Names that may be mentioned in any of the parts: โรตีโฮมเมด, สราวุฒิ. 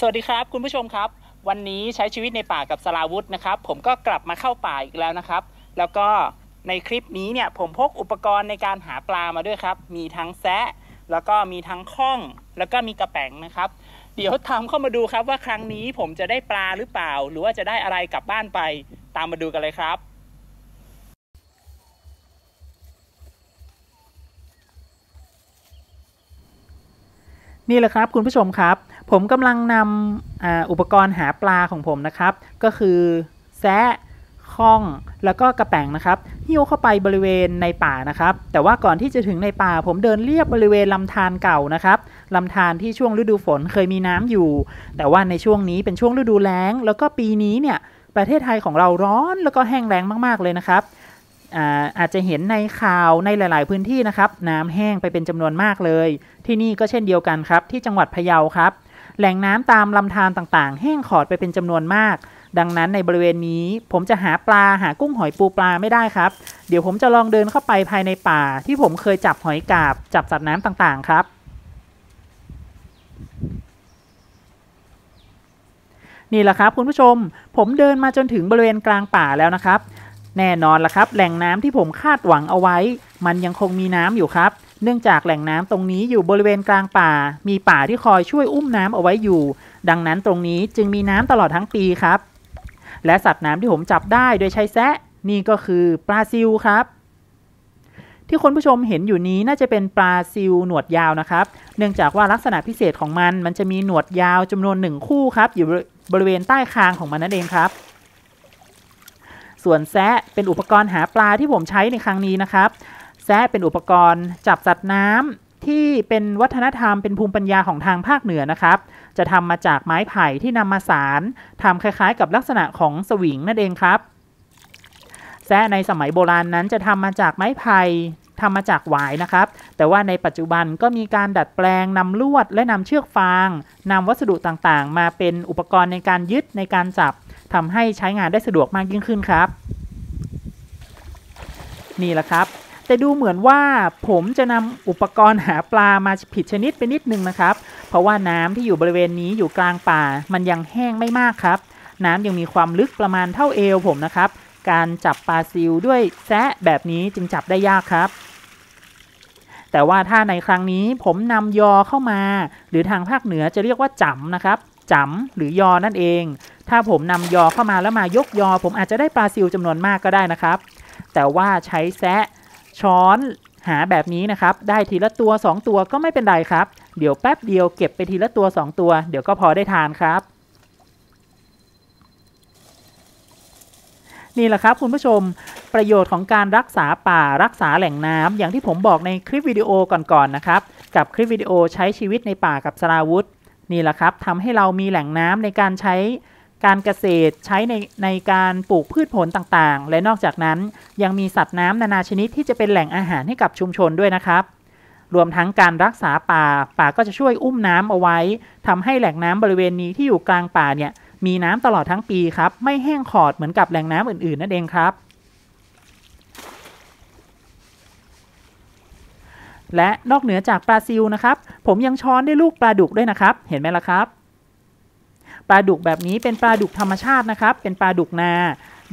สวัสดีครับคุณผู้ชมครับวันนี้ใช้ชีวิตในป่ากับสราวุธนะครับผมก็กลับมาเข้าป่าอีกแล้วนะครับแล้วก็ในคลิปนี้เนี่ยผมพกอุปกรณ์ในการหาปลามาด้วยครับมีทั้งแซะแล้วก็มีทั้งข้องแล้วก็มีกระแป๋งนะครับเดี๋ยวตามเข้ามาดูครับว่าครั้งนี้ผมจะได้ปลาหรือเปล่าหรือว่าจะได้อะไรกลับบ้านไปตามมาดูกันเลยครับนี่แหละครับคุณผู้ชมครับผมกำลังนำอุปกรณ์หาปลาของผมนะครับก็คือแซะข้องแล้วก็กระแป๋งนะครับหิ้วเข้าไปบริเวณในป่านะครับแต่ว่าก่อนที่จะถึงในป่าผมเดินเลียบบริเวณลำธารเก่านะครับลำธารที่ช่วงฤดูฝนเคยมีน้ำอยู่แต่ว่าในช่วงนี้เป็นช่วงฤดูแล้งแล้วก็ปีนี้เนี่ยประเทศไทยของเราร้อนแล้วก็แห้งแล้งมากๆเลยนะครับอาจจะเห็นในข่าวในหลายๆพื้นที่นะครับน้ำแห้งไปเป็นจำนวนมากเลยที่นี่ก็เช่นเดียวกันครับที่จังหวัดพะเยาครับแหล่งน้ำตามลำธารต่างๆแห้งขอดไปเป็นจำนวนมากดังนั้นในบริเวณนี้ผมจะหาปลาหากุ้งหอยปูปลาไม่ได้ครับเดี๋ยวผมจะลองเดินเข้าไปภายในป่าที่ผมเคยจับหอยกาบจับสัตว์น้ำต่างๆครับนี่แหละครับคุณผู้ชมผมเดินมาจนถึงบริเวณกลางป่าแล้วนะครับแน่นอนล่ะครับแหล่งน้ำที่ผมคาดหวังเอาไว้มันยังคงมีน้ำอยู่ครับเนื่องจากแหล่งน้ำตรงนี้อยู่บริเวณกลางป่ามีป่าที่คอยช่วยอุ้มน้ำเอาไว้อยู่ดังนั้นตรงนี้จึงมีน้ำตลอดทั้งปีครับและสัตว์น้ำที่ผมจับได้โดยใช้แซะนี่ก็คือปลาซิวครับที่คุณผู้ชมเห็นอยู่นี้น่าจะเป็นปลาซิวหนวดยาวนะครับเนื่องจากว่าลักษณะพิเศษของมันจะมีหนวดยาวจำนวน1คู่ครับอยู่บริเวณใต้คางของมันนั่นเองครับส่วนแซะเป็นอุปกรณ์หาปลาที่ผมใช้ในครั้งนี้นะครับแซะเป็นอุปกรณ์จับสัตว์น้ำที่เป็นวัฒนธรรมเป็นภูมิปัญญาของทางภาคเหนือนะครับจะทำมาจากไม้ไผ่ที่นำมาสารทำคล้ายๆกับลักษณะของสวิงนั่นเองครับแซะในสมัยโบราณนั้นจะทำมาจากไม้ไผ่ทำมาจากหวายนะครับแต่ว่าในปัจจุบันก็มีการดัดแปลงนำลวดและนำเชือกฟางนำวัสดุต่างๆมาเป็นอุปกรณ์ในการยึดในการจับทำให้ใช้งานได้สะดวกมากยิ่งขึ้นครับนี่แหละครับแต่ดูเหมือนว่าผมจะนำอุปกรณ์หาปลามาผิดชนิดไปนิดนึงนะครับเพราะว่าน้ำที่อยู่บริเวณนี้อยู่กลางป่ามันยังแห้งไม่มากครับน้ำยังมีความลึกประมาณเท่าเอวผมนะครับการจับปลาซิวด้วยแซะแบบนี้จึงจับได้ยากครับแต่ว่าถ้าในครั้งนี้ผมนำยอเข้ามาหรือทางภาคเหนือจะเรียกว่าจำนะครับจำหรือยอนั่นเองถ้าผมนำยอเข้ามาแล้วมายกยอผมอาจจะได้ปลาซิวจำนวนมากก็ได้นะครับแต่ว่าใช้แซะช้อนหาแบบนี้นะครับได้ทีละตัว2ตัวก็ไม่เป็นไรครับเดี๋ยวแป๊บเดียวเก็บไปทีละตัว2ตัวเดี๋ยวก็พอได้ทานครับนี่แหละครับคุณผู้ชมประโยชน์ของการรักษาป่ารักษาแหล่งน้ำอย่างที่ผมบอกในคลิปวิดีโอก่อนๆนะครับกับคลิปวิดีโอใช้ชีวิตในป่ากับสราวุธนี่แหละครับทำให้เรามีแหล่งน้ำในการใช้การเกษตรใช้ในการปลูกพืชผลต่างๆและนอกจากนั้นยังมีสัตว์น้ำนานาชนิดที่จะเป็นแหล่งอาหารให้กับชุมชนด้วยนะครับรวมทั้งการรักษาป่าก็จะช่วยอุ้มน้ำเอาไว้ทำให้แหล่งน้ำบริเวณนี้ที่อยู่กลางป่าเนี่ยมีน้ำตลอดทั้งปีครับไม่แห้งขอดเหมือนกับแหล่งน้ำอื่นๆนั่นเองครับและนอกเหนือจากปลาซิวนะครับผมยังช้อนได้ลูกปลาดุกด้วยนะครับเห็นไหมล่ะครับปลาดุกแบบนี้เป็นปลาดุกธรรมชาตินะครับเป็นปลาดุกนา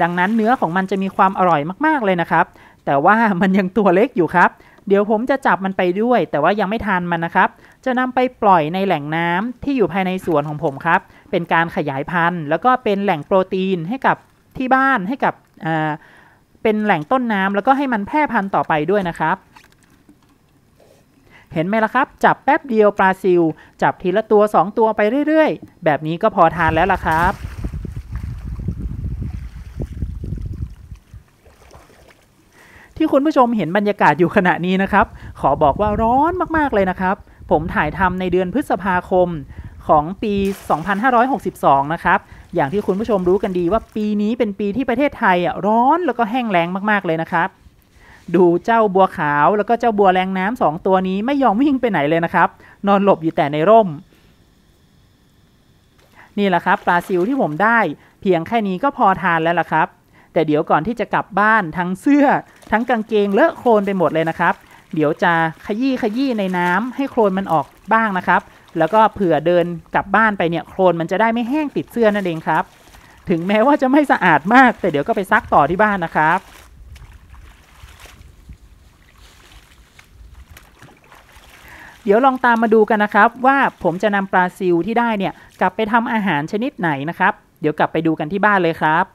ดังนั้นเนื้อของมันจะมีความอร่อยมากๆเลยนะครับแต่ว่ามันยังตัวเล็กอยู่ครับเดี๋ยวผมจะจับมันไปด้วยแต่ว่ายังไม่ทานมันนะครับจะนำไปปล่อยในแหล่งน้ำที่อยู่ภายในสวนของผมครับเป็นการขยายพันธุ์แล้วก็เป็นแหล่งโปรตีนให้กับที่บ้านให้กับเป็นแหล่งต้นน้ำแล้วก็ให้มันแพร่พันธุ์ต่อไปด้วยนะครับเห็นไหมล่ะครับจับแป๊บเดียวปลาซิวจับทีละตัว2ตัวไปเรื่อยๆแบบนี้ก็พอทานแล้วล่ะครับที่คุณผู้ชมเห็นบรรยากาศอยู่ขณะนี้นะครับขอบอกว่าร้อนมากๆเลยนะครับผมถ่ายทำในเดือนพฤษภาคมของปี 2562 นะครับอย่างที่คุณผู้ชมรู้กันดีว่าปีนี้เป็นปีที่ประเทศไทยร้อนแล้วก็แห้งแล้งมากๆเลยนะครับดูเจ้าบัวขาวแล้วก็เจ้าบัวแรงน้ำ2ตัวนี้ไม่ยอมวิ่งไปไหนเลยนะครับนอนหลบอยู่แต่ในร่มนี่แหละครับปลาซิวที่ผมได้เพียงแค่นี้ก็พอทานแล้วล่ะครับแต่เดี๋ยวก่อนที่จะกลับบ้านทั้งเสื้อทั้งกางเกงเลอะโคลนไปหมดเลยนะครับเดี๋ยวจะขยี้ในน้ำให้โคลนมันออกบ้างนะครับ แล้วก็เผื่อเดินกลับบ้านไปเนี่ยโคลนมันจะได้ไม่แห้งติดเสื้อนั่นเองครับถึงแม้ว่าจะไม่สะอาดมากแต่เดี๋ยวก็ไปซักต่อที่บ้านนะครับเดี๋ยวลองตามมาดูกันนะครับว่าผมจะนำปลาซิวที่ได้เนี่ยกลับไปทำอาหารชนิดไหนนะครับเดี๋ยวกลับไปดูกันที่บ้านเลยครับ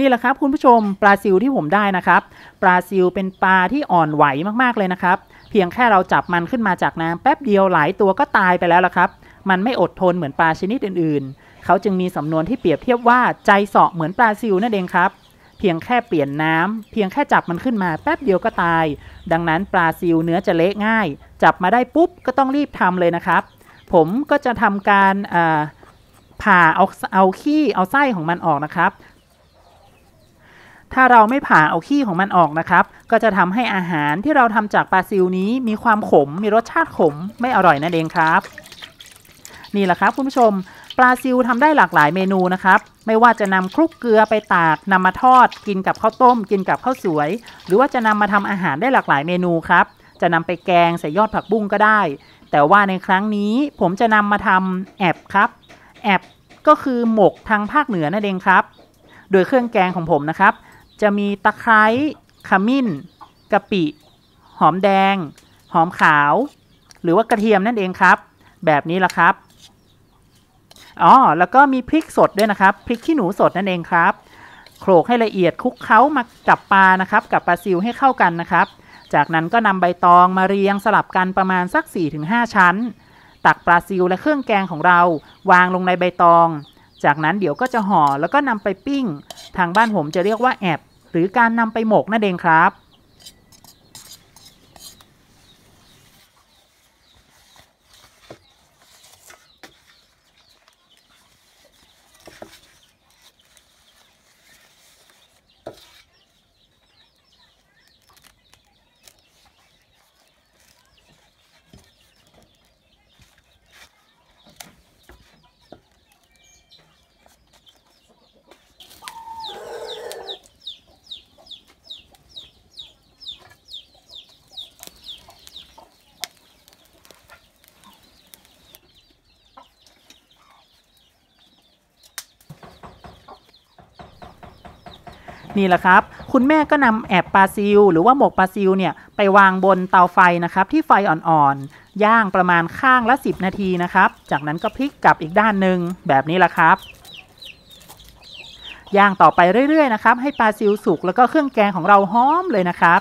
นี่แหละครับคุณผู้ชมปลาซิวที่ผมได้นะครับปลาซิวเป็นปลาที่อ่อนไหวมากๆเลยนะครับเพียงแค่เราจับมันขึ้นมาจากน้ำแป๊บเดียวหลายตัวก็ตายไปแล้วละครับมันไม่อดทนเหมือนปลาชนิดอื่นๆเขาจึงมีสำนวนที่เปรียบเทียบว่าใจเสาะเหมือนปลาซิวนั่นเองครับเพียงแค่เปลี่ยนน้ำเพียงแค่จับมันขึ้นมาแป๊บเดียวก็ตายดังนั้นปลาซิวเนื้อจะเละง่ายจับมาได้ปุ๊บก็ต้องรีบทำเลยนะครับผมก็จะทำการผ่าเอาขี้เอาไส้ของมันออกนะครับถ้าเราไม่ผ่าเอาขี้ของมันออกนะครับก็จะทำให้อาหารที่เราทำจากปลาซิวนี้มีความขมมีรสชาติขมไม่อร่อยนั่นเองครับนี่แหละครับคุณผู้ชมปลาซิวทำได้หลากหลายเมนูนะครับไม่ว่าจะนำคลุกเกลือไปตากนำมาทอดกินกับข้าวต้มกินกับข้าวสวยหรือว่าจะนำมาทำอาหารได้หลากหลายเมนูครับจะนำไปแกงใส่ยอดผักบุ้งก็ได้แต่ว่าในครั้งนี้ผมจะนำมาทำแอบครับแอบก็คือหมกทางภาคเหนือนั่นเองครับโดยเครื่องแกงของผมนะครับจะมีตะไคร้ขมิ้นกะปิหอมแดงหอมขาวหรือว่ากระเทียมนั่นเองครับแบบนี้ละครับแล้วก็มีพริกสดด้วยนะครับพริกขี้หนูสดนั่นเองครับโขลกให้ละเอียดคลุกเคล้ามากับปลานะครับกับปลาซิวให้เข้ากันนะครับจากนั้นก็นำใบตองมาเรียงสลับกันประมาณสัก 4-5 ชั้นตักปลาซิวและเครื่องแกงของเราวางลงในใบตองจากนั้นเดี๋ยวก็จะห่อแล้วก็นำไปปิ้งทางบ้านผมจะเรียกว่าแอบหรือการนำไปหมกนั่นเองครับนี่แหละครับคุณแม่ก็นำแอบปลาซิวหรือว่าหมกปลาซิวเนี่ยไปวางบนเตาไฟนะครับที่ไฟอ่อนๆย่างประมาณข้างละ10นาทีนะครับจากนั้นก็พลิกกลับอีกด้านหนึ่งแบบนี้แหละครับย่างต่อไปเรื่อยๆนะครับให้ปลาซิวสุกแล้วก็เครื่องแกงของเราหอมเลยนะครับ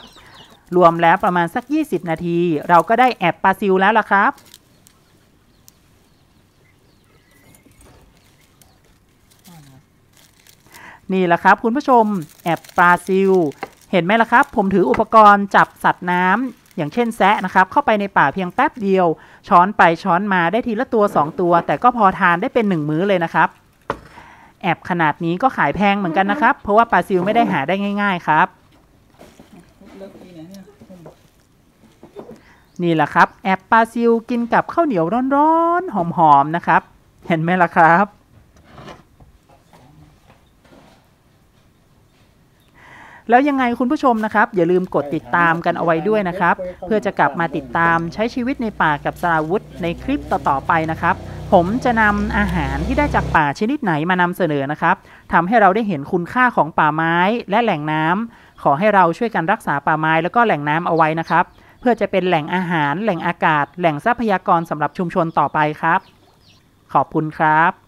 รวมแล้วประมาณสัก20นาทีเราก็ได้แอบปลาซิวแล้วล่ะครับนี่แหละครับคุณผู้ชมแอบปลาซิวเห็นไหมล่ะครับผมถืออุปกรณ์จับสัตว์น้ำอย่างเช่นแซะนะครับเข้าไปในป่าเพียงแป๊บเดียวช้อนไปช้อนมาได้ทีละตัว2ตัวแต่ก็พอทานได้เป็น1มื้อเลยนะครับแอบขนาดนี้ก็ขายแพงเหมือนกันนะครับเพราะว่าปลาซิวไม่ได้หาได้ง่ายๆครับนี่แหละครับแอบปลาซิวกินกับข้าวเหนียวร้อนๆหอมๆนะครับเห็นไหมล่ะครับแล้วยังไงคุณผู้ชมนะครับอย่าลืมกดติดตามกันเอาไว้ด้วยนะครับเพื่อจะกลับมาติดตามใช้ชีวิตในป่ากับสราวุธในคลิปต่อๆไปนะครับผมจะนำอาหารที่ได้จากป่าชนิดไหนมานำเสนอนะครับทำให้เราได้เห็นคุณค่าของป่าไม้และแหล่งน้ำขอให้เราช่วยกันรักษาป่าไม้แล้วก็แหล่งน้ำเอาไว้นะครับเพื่อจะเป็นแหล่งอาหารแหล่งอากาศแหล่งทรัพยากรสำหรับชุมชนต่อไปครับขอบคุณครับ